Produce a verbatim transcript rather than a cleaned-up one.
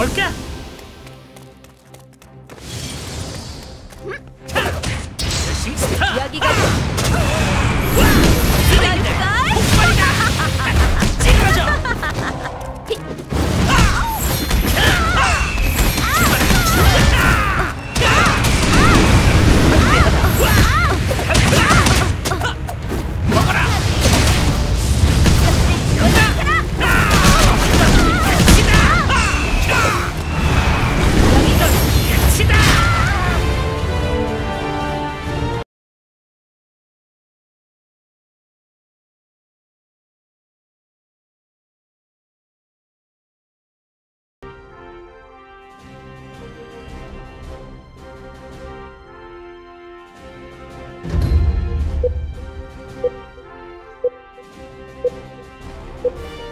해볼게. 여기가 you